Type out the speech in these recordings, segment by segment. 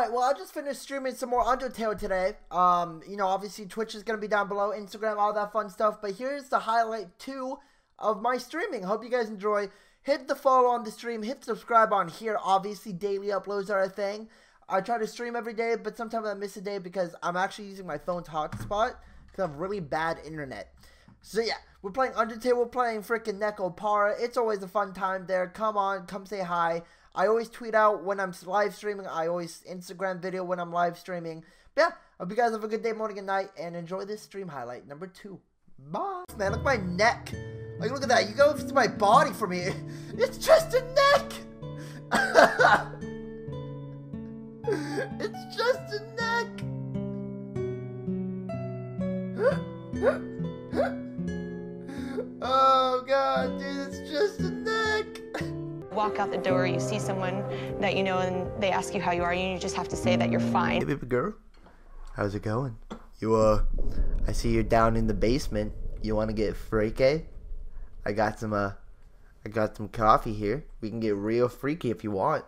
Alright, well, I just finished streaming some more Undertale today. You know, obviously Twitch is going to be down below, Instagram, all that fun stuff. But here's the highlight 2 of my streaming. Hope you guys enjoy. Hit the follow on the stream. Hit subscribe on here. Obviously, daily uploads are a thing. I try to stream every day, but sometimes I miss a day because I'm actually using my phone's hotspot because I have really bad internet. So yeah, we're playing Undertale. We're playing freaking Necopara. It's always a fun time there. Come on, come say hi. I always tweet out when I'm live streaming. I always Instagram video when I'm live streaming. But yeah, hope you guys have a good day, morning, and night, and enjoy this stream highlight number 2. Bye. Man, look at my neck. Like, look at that. You go to my body from here. It's just a neck. It's just a neck. Oh god, dude, it's just a neck. Walk out the door, you see someone that you know, and they ask you how you are, and you just have to say that you're fine. Hey, baby girl, how's it going? You I see you're down in the basement. You want to get freaky? I got some coffee here. We can get real freaky if you want.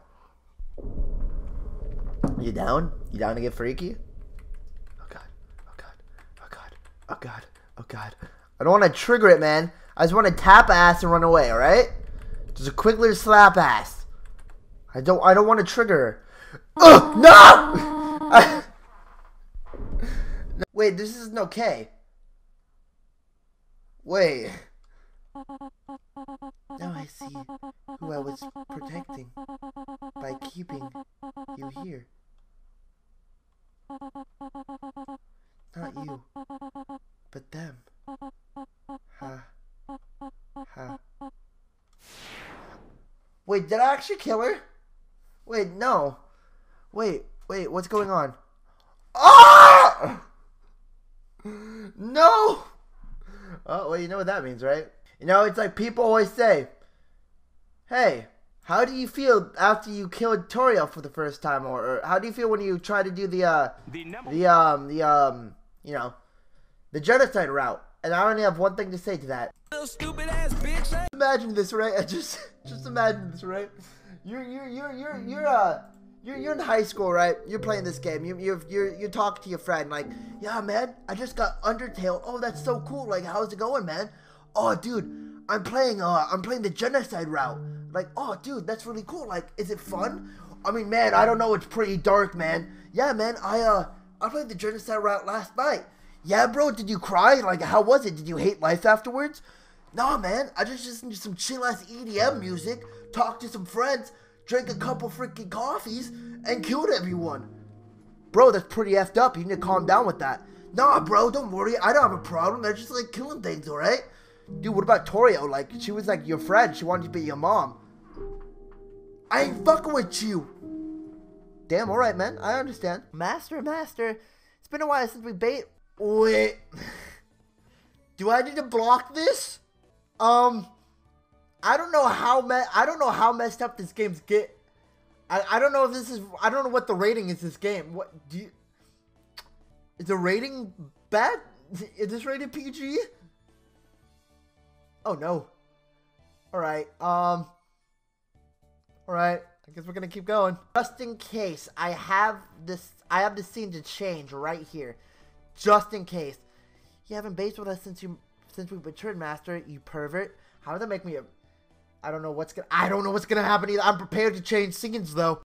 You down? You down to get freaky? Oh god, oh god, oh god, oh god, oh god. I don't want to trigger it, man. I just want to tap ass and run away, alright? Just a quick little slap ass. I don't want to trigger her. Ugh, no! Wait, this isn't okay. Wait. Now I see who I was protecting by keeping you here. Not you, but them. Ha. Ha. Wait, did I actually kill her? Wait, no. Wait, wait, what's going on? Ah! No! Oh, well, you know what that means, right? You know, it's like people always say, hey, how do you feel after you killed Toriel for the first time? Or how do you feel when you try to do you know, the genocide route? And I only have one thing to say to that. Stupid ass bitch. Imagine this, right? Just imagine this, right? You're in high school, right? You're playing this game. You talk to your friend like, yeah, man, I just got Undertale. Oh, that's so cool. Like, how's it going, man? Oh, dude, I'm playing the genocide route. Like, oh, dude, that's really cool. Like, is it fun? I mean, man, I don't know. It's pretty dark, man. Yeah, man, I played the genocide route last night. Yeah, bro, did you cry? Like, how was it? Did you hate life afterwards? Nah, man, I just listened to some chill-ass EDM music, talked to some friends, drank a couple freaking coffees, and killed everyone. Bro, that's pretty effed up. You need to calm down with that. Nah, bro, don't worry. I don't have a problem. I just like killing things, alright? Dude, what about Toriel? Like, she was like your friend. She wanted to be your mom. I ain't fucking with you. Damn, alright, man. I understand. Master. It's been a while since we bait... Wait, do I need to block this? I don't know how messed up this game's get. I don't know if this is, I don't know what the rating is this game. What do you, is the rating bad? Is this rated PG? Oh no. Alright, alright, I guess we're gonna keep going. Just in case, I have this scene to change right here. Just in case. You haven't based with us since we matured, Master, you pervert. How did that make me a... I don't know what's gonna happen either. I'm prepared to change scenes though.